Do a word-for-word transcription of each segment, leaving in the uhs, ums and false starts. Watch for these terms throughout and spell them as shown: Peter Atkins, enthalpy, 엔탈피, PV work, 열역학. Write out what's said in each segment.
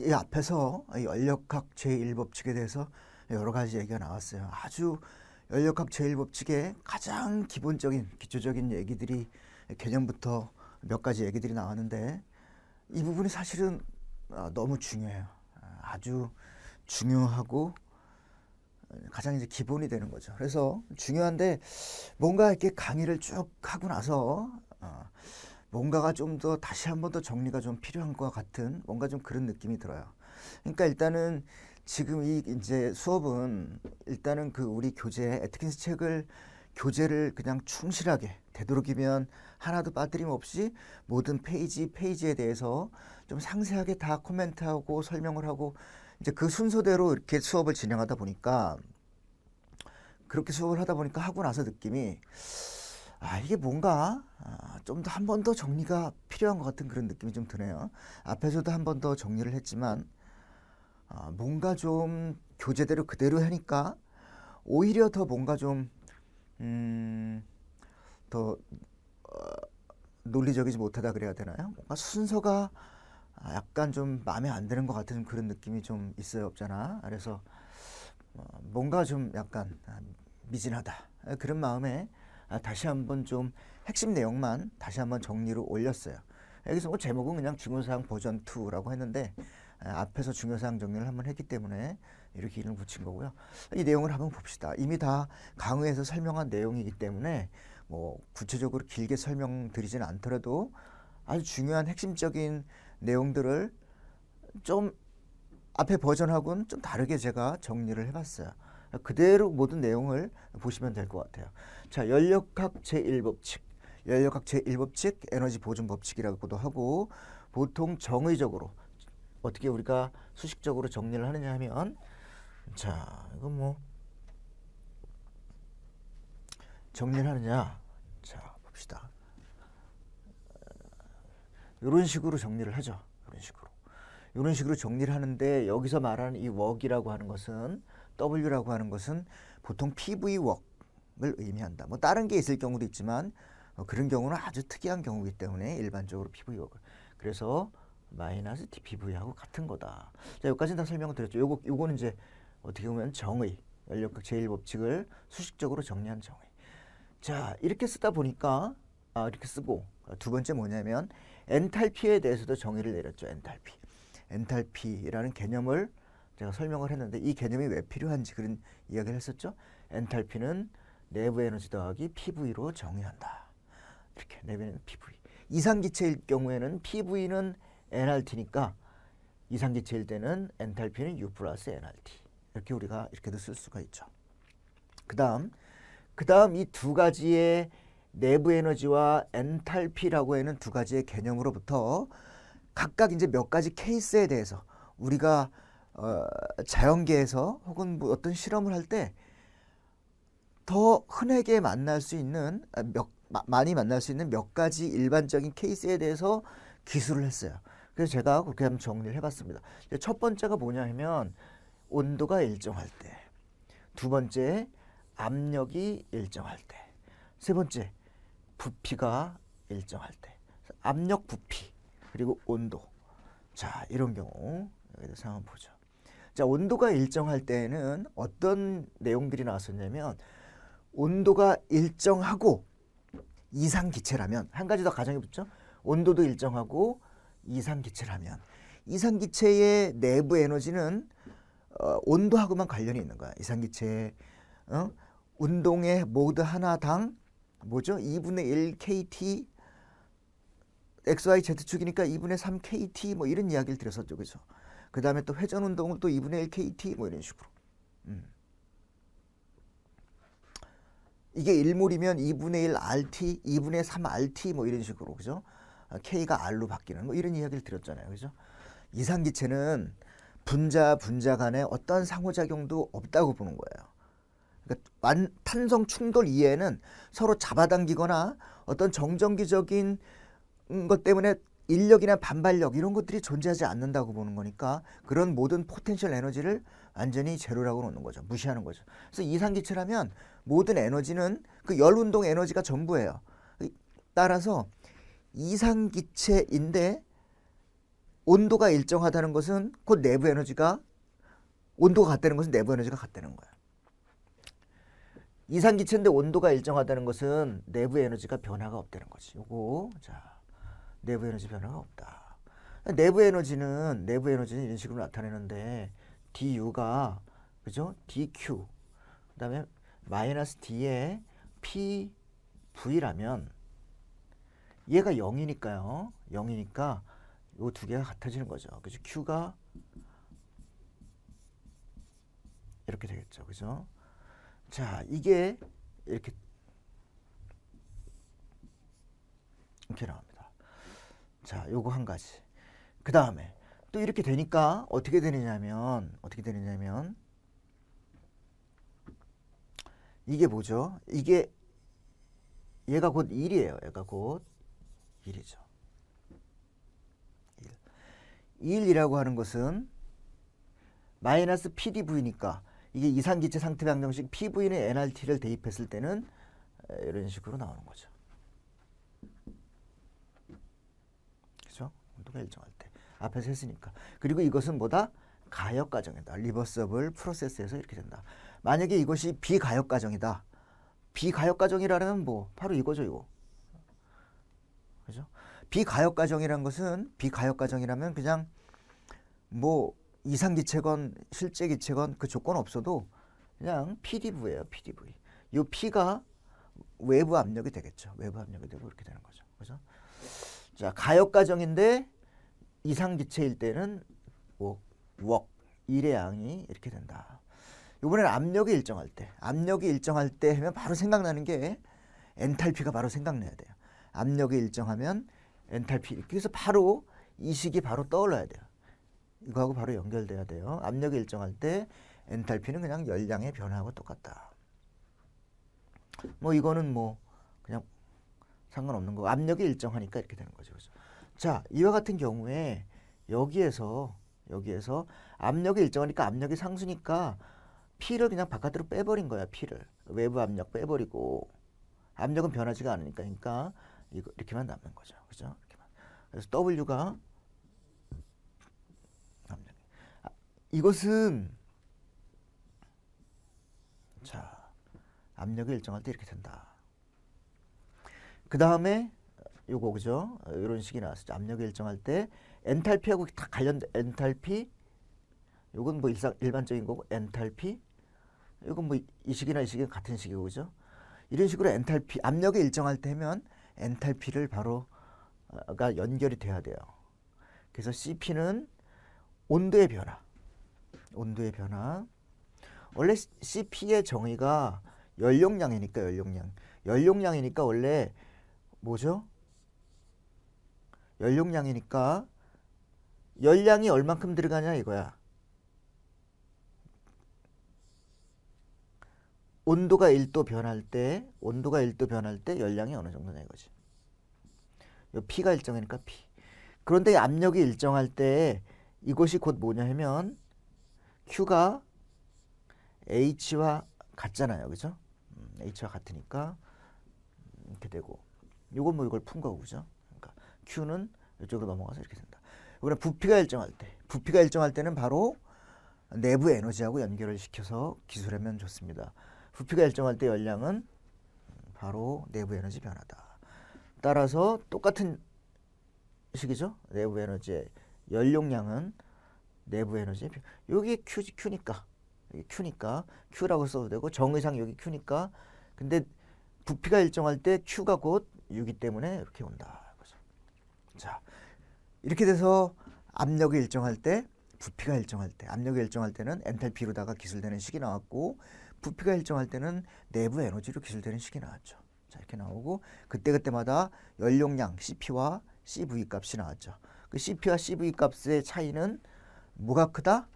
이 앞에서 열역학 제일 법칙에 대해서 여러 가지 얘기가 나왔어요. 아주 열역학 제일 법칙의 가장 기본적인 기초적인 얘기들이 개념부터 몇 가지 얘기들이 나왔는데 이 부분이 사실은 너무 중요해요. 아주 중요하고 가장 이제 기본이 되는 거죠. 그래서 중요한데 뭔가 이렇게 강의를 쭉 하고 나서 어 뭔가가 좀 더 다시 한 번 더 정리가 좀 필요한 것 같은 뭔가 좀 그런 느낌이 들어요. 그러니까 일단은 지금 이 이제 수업은 일단은 그 우리 교재 애트킨스 책을 교재를 그냥 충실하게 되도록이면 하나도 빠뜨림 없이 모든 페이지 페이지에 대해서 좀 상세하게 다 코멘트하고 설명을 하고 이제 그 순서대로 이렇게 수업을 진행하다 보니까 그렇게 수업을 하다 보니까 하고 나서 느낌이 아 이게 뭔가 아, 좀 더 한 번 더 정리가 필요한 것 같은 그런 느낌이 좀 드네요. 앞에서도 한 번 더 정리를 했지만 아, 뭔가 좀 교재대로 그대로 하니까 오히려 더 뭔가 좀 음, 더 어, 논리적이지 못하다 그래야 되나요? 뭔가 순서가 약간 좀 마음에 안 드는 것 같은 그런 느낌이 좀 있어요, 없잖아. 그래서 뭔가 좀 약간 미진하다 그런 마음에 다시 한번 좀 핵심 내용만 다시 한번 정리로 올렸어요. 여기서 뭐 제목은 그냥 중요사항 버전 이라고 했는데 앞에서 중요사항 정리를 한번 했기 때문에 이렇게 이름을 붙인 거고요. 이 내용을 한번 봅시다. 이미 다 강의에서 설명한 내용이기 때문에 뭐 구체적으로 길게 설명드리진 않더라도 아주 중요한 핵심적인 내용들을 좀 앞에 버전하고는 좀 다르게 제가 정리를 해봤어요. 그대로 모든 내용을 보시면 될 것 같아요. 자, 열역학 제일 법칙, 열역학 제일 법칙, 에너지 보존 법칙이라고도 하고 보통 정의적으로 어떻게 우리가 수식적으로 정리를 하느냐 하면 자, 이건 뭐 정리를 하느냐 자, 봅시다. 이런 식으로 정리를 하죠. 이런 식으로. 이런 식으로 정리를 하는데 여기서 말하는 이 work이라고 하는 것은 W라고 하는 것은 보통 피브이 work을 의미한다. 뭐 다른 게 있을 경우도 있지만 어, 그런 경우는 아주 특이한 경우이기 때문에 일반적으로 피브이 work. 그래서 마이너스 디피브이하고 같은 거다. 자, 여기까지는 다 설명을 드렸죠. 요거 요거는 이제 어떻게 보면 정의, 열역학 제일 법칙을 수식적으로 정리한 정의. 자, 이렇게 쓰다 보니까 아, 이렇게 쓰고 두 번째 뭐냐면 엔탈피에 대해서도 정의를 내렸죠. 엔탈피. 엔탈피라는 개념을 제가 설명을 했는데 이 개념이 왜 필요한지 그런 이야기를 했었죠. 엔탈피는 내부 에너지 더하기 피브이로 정의한다. 이렇게 내부에는 피브이. 이상기체일 경우에는 피브이는 엔알티니까 이상기체일 때는 엔탈피는 U 플러스 엔알티. 이렇게 우리가 이렇게도 쓸 수가 있죠. 그 다음 그 다음 이 두 가지의 내부 에너지와 엔탈피라고 하는 두 가지의 개념으로부터 각각 이제 몇 가지 케이스에 대해서 우리가 어 자연계에서 혹은 뭐 어떤 실험을 할 때 더 흔하게 만날 수 있는 몇, 많이 만날 수 있는 몇 가지 일반적인 케이스에 대해서 기술을 했어요. 그래서 제가 그렇게 한번 정리를 해봤습니다. 첫 번째가 뭐냐 하면 온도가 일정할 때, 두 번째 압력이 일정할 때, 세 번째 부피가 일정할 때, 압력, 부피, 그리고 온도. 자, 이런 경우 여기서 상황 보죠. 자, 온도가 일정할 때에는 어떤 내용들이 나왔었냐면 온도가 일정하고 이상 기체라면 한 가지 더 가정해 보죠. 온도도 일정하고 이상 기체라면 이상 기체의 내부 에너지는 어, 온도하고만 관련이 있는 거야. 이상 기체의 어? 운동의 모드 하나당 뭐죠? 이분의 일 케이티 엑스와이제트축이니까 이분의 삼 케이티 뭐 이런 이야기를 드렸었죠. 그죠? 그 다음에 또 회전운동은 또 이분의 일 케이티 뭐 이런 식으로 음. 이게 일몰이면 이분의 일 알티 이분의 삼 알티 뭐 이런 식으로 그죠? K가 R로 바뀌는 뭐 이런 이야기를 드렸잖아요. 그죠? 이상기체는 분자 분자 간에 어떤 상호작용도 없다고 보는 거예요. 그러니까 탄성 충돌 이외에는 서로 잡아당기거나 어떤 정전기적인 것 때문에 인력이나 반발력 이런 것들이 존재하지 않는다고 보는 거니까 그런 모든 포텐셜 에너지를 완전히 제로라고 놓는 거죠. 무시하는 거죠. 그래서 이상기체라면 모든 에너지는 그 열운동 에너지가 전부예요. 따라서 이상기체인데 온도가 일정하다는 것은 곧 내부 에너지가 온도가 같다는 것은 내부 에너지가 같다는 거야. 이산기체인데 온도가 일정하다는 것은 내부 에너지가 변화가 없다는 거지. 요거 자 내부 에너지 변화가 없다. 내부 에너지는 내부 에너지는 이런 식으로 나타내는데 디유가 그죠? 디큐 그다음에 마이너스 D에 피브이라면 얘가 영이니까요. 영이니까 요 두 개가 같아지는 거죠. 그죠? Q가 이렇게 되겠죠. 그죠? 자, 이게 이렇게 이렇게 나옵니다. 자, 요거 한 가지. 그 다음에 또 이렇게 되니까 어떻게 되느냐면 어떻게 되느냐면 이게 뭐죠? 이게 얘가 곧 일이에요. 얘가 곧 일이죠. 일. 일이라고 하는 것은 마이너스 피디브이니까 이게 이산기체 상태 방정식 피브이는 엔알티를 대입했을 때는 이런 식으로 나오는 거죠. 그죠? 온도가 일정할 때. 앞에서 했으니까. 그리고 이것은 뭐다? 가역 과정이다. 리버서블 프로세스에서 이렇게 된다. 만약에 이것이 비가역 과정이다. 비가역 과정이라면 뭐 바로 이거죠, 이거. 그죠? 비가역 과정이란 것은 비가역 과정이라면 그냥 뭐 이상기체건 실제기체건 그 조건 없어도 그냥 피디브예요. 피디브이. 이 P가 외부 압력이 되겠죠. 외부 압력이 되고 이렇게 되는 거죠. 그죠? 자, 가역 과정인데 이상기체일 때는 뭐 웍, 일의 양이 이렇게 된다. 이번에는 압력이 일정할 때. 압력이 일정할 때 하면 바로 생각나는 게 엔탈피가 바로 생각나야 돼요. 압력이 일정하면 엔탈피. 그래서 바로 이 식이 바로 떠올라야 돼요. 이거하고 바로 연결돼야 돼요. 압력이 일정할 때 엔탈피는 그냥 열량의 변화하고 똑같다. 뭐 이거는 뭐 그냥 상관없는 거고 압력이 일정하니까 이렇게 되는 거죠. 그렇죠? 자, 이와 같은 경우에 여기에서 여기에서 압력이 일정하니까 압력이 상수니까 P를 그냥 바깥으로 빼버린 거야. P를. 외부 압력 빼버리고 압력은 변하지가 않으니까 그러니까 이거 이렇게만 남는 거죠. 그죠? 이렇게만. 그래서 W가 압력. 아, 이것은 자, 압력이 일정할 때 이렇게 된다. 그다음에 요거 그죠? 이런 식이 나왔었죠. 압력이 일정할 때 엔탈피하고 다 관련된 엔탈피 요건 뭐 일상, 일반적인 거고 엔탈피 요건 뭐 이 식이나 이 식이 같은 식이고 그죠? 이런 식으로 엔탈피 압력이 일정할 때면 엔탈피를 바로가 연결이 돼야 돼요. 그래서 씨피는 온도의 변화. 온도의 변화. 원래 씨피의 정의가 연용량이니까 연용량. 연용량이니까 원래 뭐죠? 연용량이니까 열량이 얼만큼 들어가냐 이거야. 온도가 일 도 변할 때 온도가 일 도 변할 때 열량이 어느 정도냐 이거지. 요 P가 일정하니까 P. 그런데 압력이 일정할 때 이것이 곧 뭐냐 하면 Q가 H와 같잖아요. 그죠? H와 같으니까 이렇게 되고 요건 뭐 이걸 푼 거고 그죠? 그러니까 Q는 이쪽으로 넘어가서 이렇게 된다. 이번에 부피가 일정할 때 부피가 일정할 때는 바로 내부 에너지하고 연결을 시켜서 기술하면 좋습니다. 부피가 일정할 때 열량은 바로 내부 에너지 변화다. 따라서 똑같은 식이죠. 내부 에너지의 열용량은 내부 에너지 여기 Q, Q니까 여기 Q니까 Q라고 써도 되고 정의상 여기 Q니까 근데 부피가 일정할 때 Q가 곧 유기 때문에 이렇게 온다. 그래서 자 이렇게 돼서 압력이 일정할 때 부피가 일정할 때 압력이 일정할 때는 엔탈피로다가 기술되는 식이 나왔고 부피가 일정할 때는 내부 에너지로 기술되는 식이 나왔죠. 자 이렇게 나오고 그때그때마다 연용량 씨피와 씨브이 값이 나왔죠. 그 씨피와 씨브이 값의 차이는 뭐가 크다?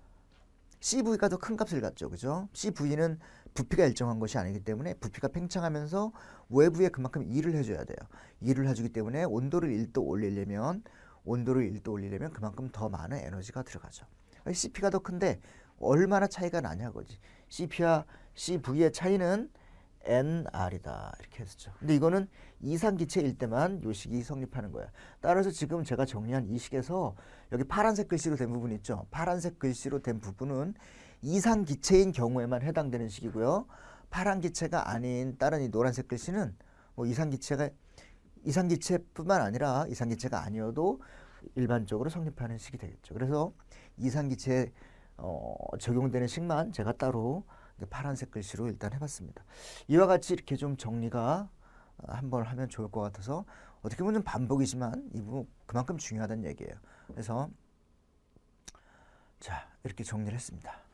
씨브이가 더 큰 값을 갖죠. 그죠? 씨브이는 부피가 일정한 것이 아니기 때문에 부피가 팽창하면서 외부에 그만큼 일을 해줘야 돼요. 일을 해주기 때문에 온도를 일 도 올리려면 온도를 일 도 올리려면 그만큼 더 많은 에너지가 들어가죠. 씨피가 더 큰데 얼마나 차이가 나냐 거지. 씨피와 씨브이의 차이는 엔알이다 이렇게 했었죠. 근데 이거는 이상기체일 때만 요 식이 성립하는 거야. 따라서 지금 제가 정리한 이 식에서 여기 파란색 글씨로 된 부분 있죠. 파란색 글씨로 된 부분은 이상기체인 경우에만 해당되는 식이고요. 파란 기체가 아닌 다른 이 노란색 글씨는 뭐 이상기체가 이상기체뿐만 아니라 이상기체가 아니어도 일반적으로 성립하는 식이 되겠죠. 그래서 이상기체에 어, 적용되는 식만 제가 따로 파란색 글씨로 일단 해봤습니다. 이와 같이 이렇게 좀 정리가 한번 하면 좋을 것 같아서 어떻게 보면 반복이지만 이 부분 그만큼 중요하다는 얘기예요. 그래서 자 이렇게 정리를 했습니다.